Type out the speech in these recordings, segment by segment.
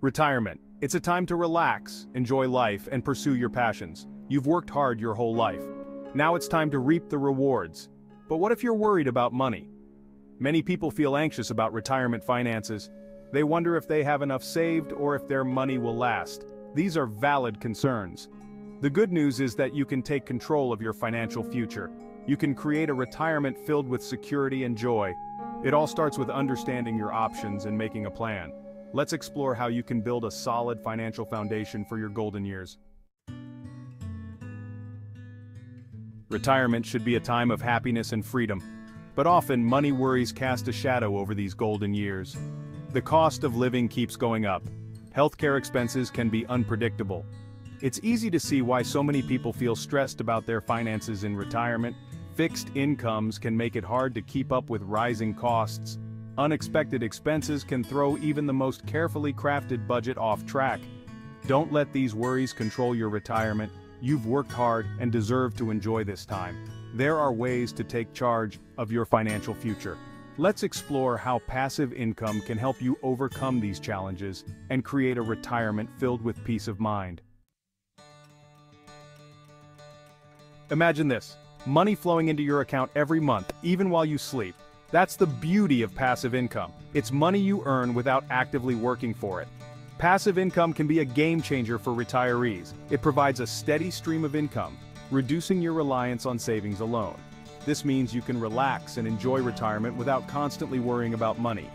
Retirement. It's a time to relax, enjoy life, and pursue your passions. You've worked hard your whole life. Now it's time to reap the rewards. But what if you're worried about money? Many people feel anxious about retirement finances. They wonder if they have enough saved or if their money will last. These are valid concerns. The good news is that you can take control of your financial future. You can create a retirement filled with security and joy. It all starts with understanding your options and making a plan. Let's explore how you can build a solid financial foundation for your golden years. Retirement should be a time of happiness and freedom, but often money worries cast a shadow over these golden years. The cost of living keeps going up. Healthcare expenses can be unpredictable. It's easy to see why so many people feel stressed about their finances in retirement. Fixed incomes can make it hard to keep up with rising costs. Unexpected expenses can throw even the most carefully crafted budget off track. Don't let these worries control your retirement. You've worked hard and deserve to enjoy this time. There are ways to take charge of your financial future. Let's explore how passive income can help you overcome these challenges and create a retirement filled with peace of mind. Imagine this: money flowing into your account every month, even while you sleep. That's the beauty of passive income. It's money you earn without actively working for it. Passive income can be a game changer for retirees. It provides a steady stream of income, reducing your reliance on savings alone. This means you can relax and enjoy retirement without constantly worrying about money.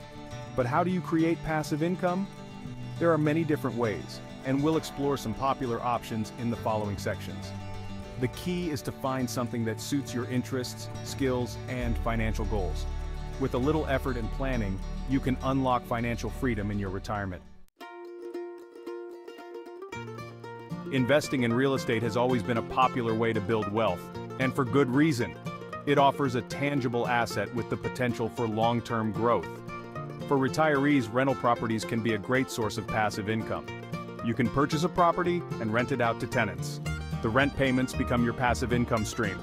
But how do you create passive income? There are many different ways, and we'll explore some popular options in the following sections. The key is to find something that suits your interests, skills, and financial goals. With a little effort and planning, you can unlock financial freedom in your retirement. Investing in real estate has always been a popular way to build wealth, and for good reason. It offers a tangible asset with the potential for long-term growth. For retirees, rental properties can be a great source of passive income. You can purchase a property and rent it out to tenants. The rent payments become your passive income stream.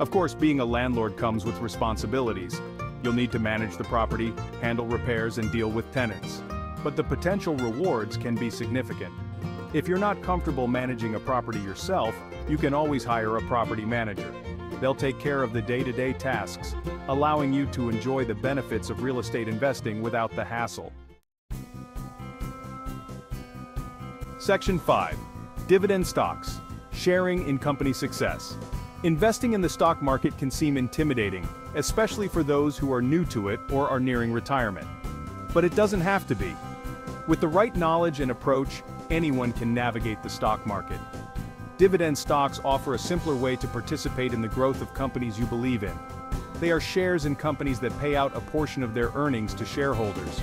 Of course, being a landlord comes with responsibilities. You'll need to manage the property, handle repairs, and deal with tenants. But the potential rewards can be significant. If you're not comfortable managing a property yourself, you can always hire a property manager. They'll take care of the day-to-day tasks, allowing you to enjoy the benefits of real estate investing without the hassle. Section 5. Dividend stocks. Sharing in company success. Investing in the stock market can seem intimidating, especially for those who are new to it or are nearing retirement. But it doesn't have to be. With the right knowledge and approach, anyone can navigate the stock market. Dividend stocks offer a simpler way to participate in the growth of companies you believe in. They are shares in companies that pay out a portion of their earnings to shareholders.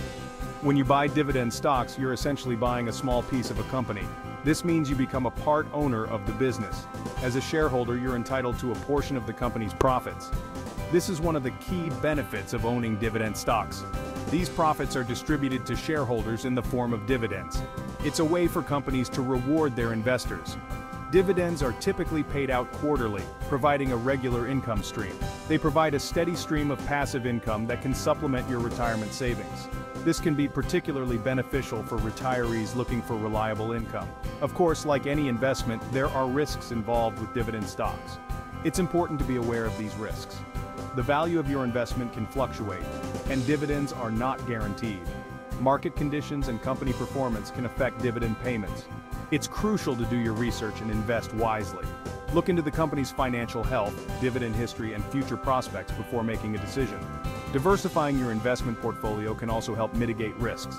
When you buy dividend stocks, you're essentially buying a small piece of a company. This means you become a part owner of the business. As a shareholder, you're entitled to a portion of the company's profits. This is one of the key benefits of owning dividend stocks. These profits are distributed to shareholders in the form of dividends. It's a way for companies to reward their investors. Dividends are typically paid out quarterly, providing a regular income stream. They provide a steady stream of passive income that can supplement your retirement savings. This can be particularly beneficial for retirees looking for reliable income. Of course, like any investment, there are risks involved with dividend stocks. It's important to be aware of these risks. The value of your investment can fluctuate, and dividends are not guaranteed. Market conditions and company performance can affect dividend payments. It's crucial to do your research and invest wisely. Look into the company's financial health, dividend history, and future prospects before making a decision. Diversifying your investment portfolio can also help mitigate risks.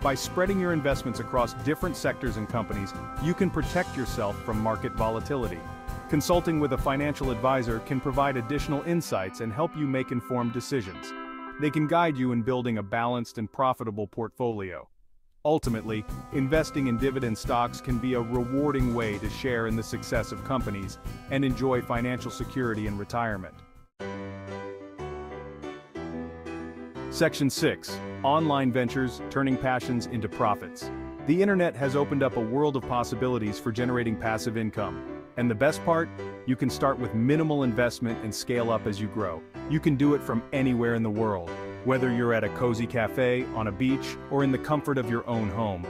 By spreading your investments across different sectors and companies, you can protect yourself from market volatility. Consulting with a financial advisor can provide additional insights and help you make informed decisions. They can guide you in building a balanced and profitable portfolio. Ultimately, investing in dividend stocks can be a rewarding way to share in the success of companies and enjoy financial security in retirement. Section 6. Online ventures, turning passions into profits. The internet has opened up a world of possibilities for generating passive income. And the best part? You can start with minimal investment and scale up as you grow. You can do it from anywhere in the world, whether you're at a cozy cafe, on a beach, or in the comfort of your own home.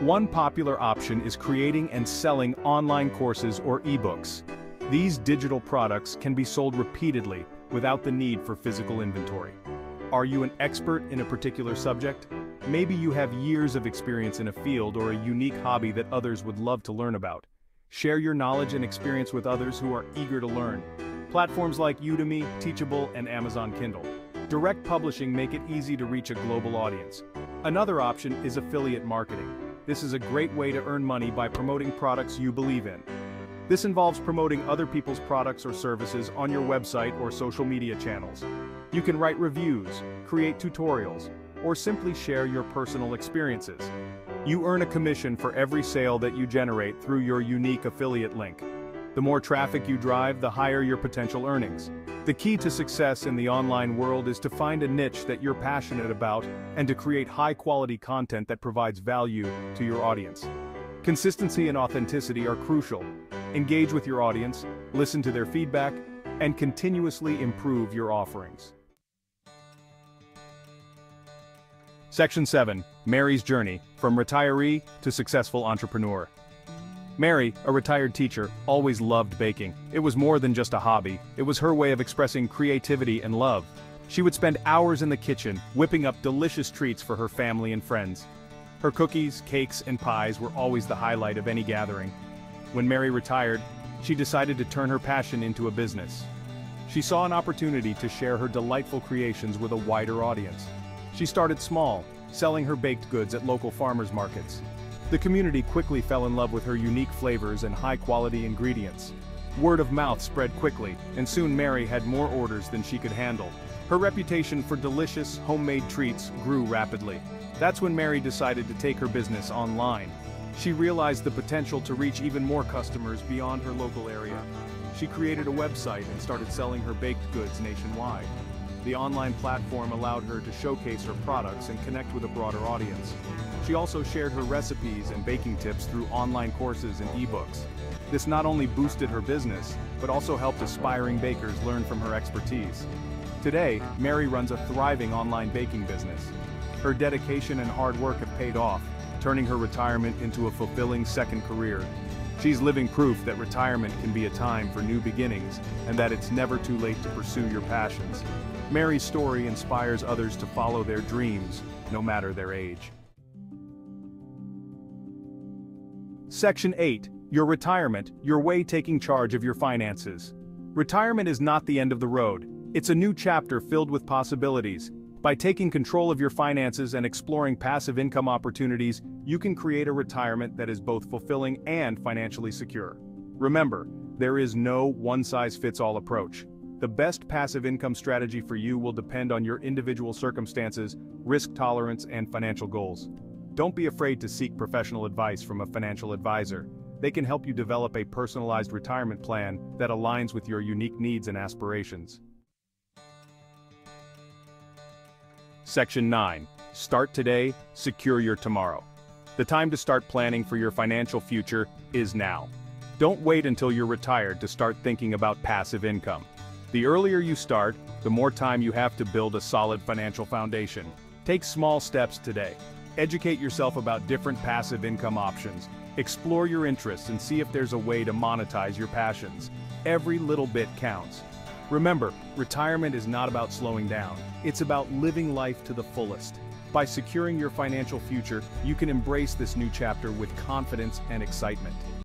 One popular option is creating and selling online courses or ebooks. These digital products can be sold repeatedly without the need for physical inventory. Are you an expert in a particular subject? Maybe you have years of experience in a field or a unique hobby that others would love to learn about. Share your knowledge and experience with others who are eager to learn. Platforms like Udemy, Teachable, and Amazon Kindle. Direct publishing makes it easy to reach a global audience. Another option is affiliate marketing. This is a great way to earn money by promoting products you believe in. This involves promoting other people's products or services on your website or social media channels. You can write reviews, create tutorials, or simply share your personal experiences. You earn a commission for every sale that you generate through your unique affiliate link. The more traffic you drive, the higher your potential earnings. The key to success in the online world is to find a niche that you're passionate about and to create high-quality content that provides value to your audience. Consistency and authenticity are crucial. Engage with your audience, listen to their feedback, and continuously improve your offerings. Section 7. Mary's Journey, From Retiree to Successful Entrepreneur. Mary, a retired teacher, always loved baking. It was more than just a hobby. It was her way of expressing creativity and love. She would spend hours in the kitchen, whipping up delicious treats for her family and friends. Her cookies, cakes, and pies were always the highlight of any gathering. When Mary retired, she decided to turn her passion into a business. She saw an opportunity to share her delightful creations with a wider audience. She started small, selling her baked goods at local farmers markets. The community quickly fell in love with her unique flavors and high-quality ingredients. Word of mouth spread quickly, and soon Mary had more orders than she could handle. Her reputation for delicious, homemade treats grew rapidly. That's when Mary decided to take her business online. She realized the potential to reach even more customers beyond her local area. She created a website and started selling her baked goods nationwide. The online platform allowed her to showcase her products and connect with a broader audience. She also shared her recipes and baking tips through online courses and ebooks. This not only boosted her business, but also helped aspiring bakers learn from her expertise. Today, Mary runs a thriving online baking business. Her dedication and hard work have paid off, turning her retirement into a fulfilling second career. She's living proof that retirement can be a time for new beginnings and that it's never too late to pursue your passions. Mary's story inspires others to follow their dreams, no matter their age. Section 8. Your retirement, your way taking charge of your finances. Retirement is not the end of the road. It's a new chapter filled with possibilities. By taking control of your finances and exploring passive income opportunities, you can create a retirement that is both fulfilling and financially secure. Remember, there is no one-size-fits-all approach. The best passive income strategy for you will depend on your individual circumstances, risk tolerance, and financial goals. Don't be afraid to seek professional advice from a financial advisor. They can help you develop a personalized retirement plan that aligns with your unique needs and aspirations. Section 9. Start today, secure your tomorrow. The time to start planning for your financial future is now. Don't wait until you're retired to start thinking about passive income. The earlier you start, the more time you have to build a solid financial foundation. Take small steps today. Educate yourself about different passive income options. Explore your interests and see if there's a way to monetize your passions. Every little bit counts. Remember, retirement is not about slowing down. It's about living life to the fullest. By securing your financial future, you can embrace this new chapter with confidence and excitement.